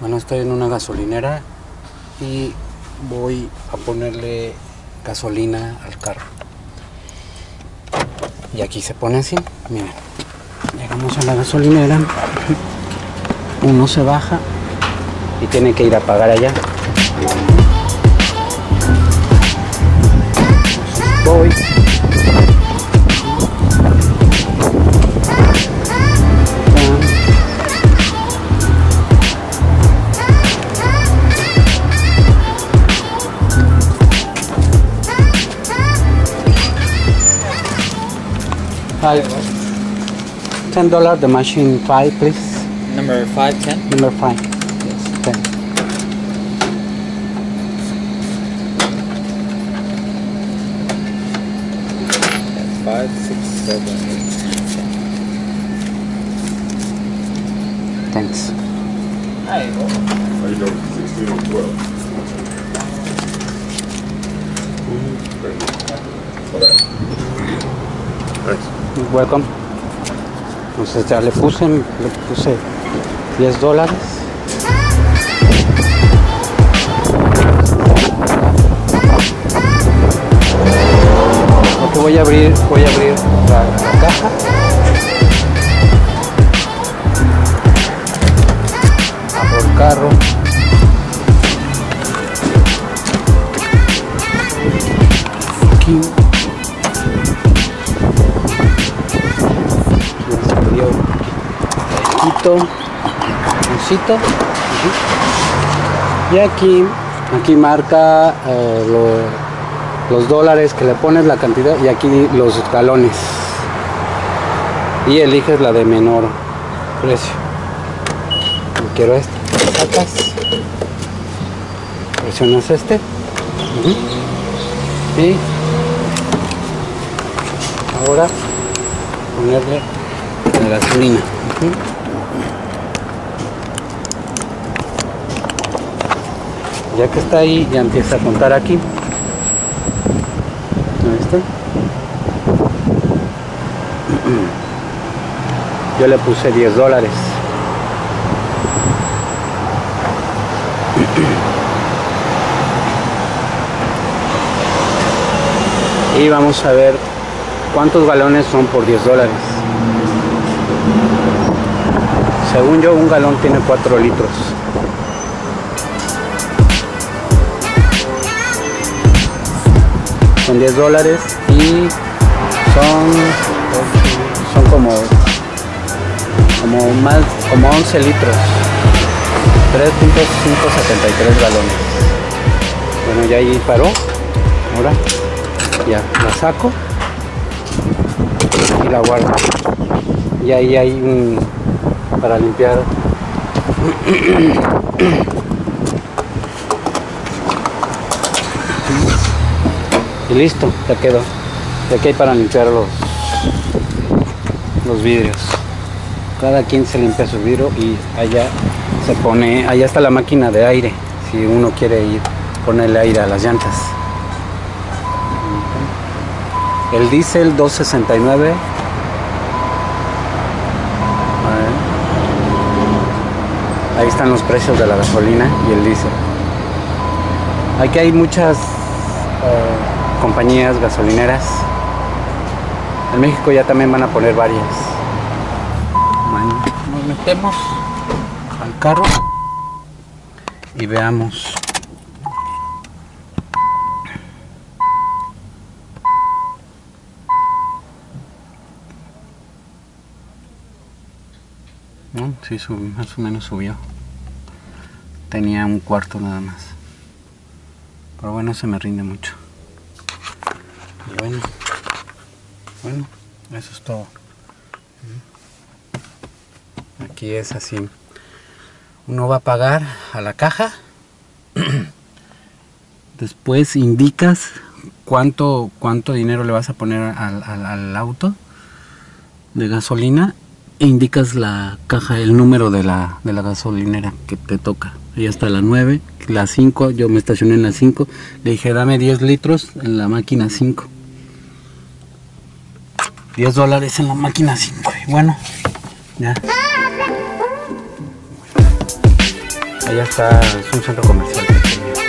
Bueno, estoy en una gasolinera y voy a ponerle gasolina al carro. Y aquí se pone así, miren. Llegamos a la gasolinera, uno se baja y tiene que ir a pagar allá. Voy. $10, the machine 5, please. Number 510? Number 5. Yes. Okay. That's 5, 6, 7, 8, 10. Thanks. There you go. There you go. 16 or 12. All right. Thanks. Welcome. Entonces ya le puse $10. Lo que voy a abrir la caja. Abro el carro. Aquí. Y aquí marca los dólares que le pones, la cantidad, y aquí los galones, y eliges la de menor precio. Quiero esta, sacas, presionas este, y ahora ponerle la gasolina. Ya que está ahí, ya empieza a contar aquí. Ahí está. Yo le puse $10. Y vamos a ver cuántos galones son por $10. Según yo, un galón tiene 4 litros. Son $10 y son como 11 litros, 3.573 galones. Bueno, ya ahí paró. Ahora ya la saco y la guardo. Y ahí hay para limpiar. Y listo, ya quedó. De aquí hay para limpiar los vidrios. Cada quien se limpia su vidrio y allá se pone, allá está la máquina de aire. Si uno quiere ir ponerle aire a las llantas. El diésel 269. Ahí están los precios de la gasolina y el diésel. Aquí hay muchas compañías gasolineras. En México ya también van a poner varias. Bueno, nos metemos al carro y veamos. ¿No? Sí, más o menos subió. Tenía un cuarto nada más. Pero bueno, se me rinde mucho. Y bueno, eso es todo. Aquí es así. Uno va a pagar a la caja. Después indicas cuánto dinero le vas a poner al auto de gasolina. E indicas la caja, el número de la gasolinera que te toca. Ahí está la 9, la 5, yo me estacioné en la 5. Le dije, dame 10 litros en la máquina 5. $10 en la máquina 5. Bueno, ya. Allá está, es un centro comercial pequeño.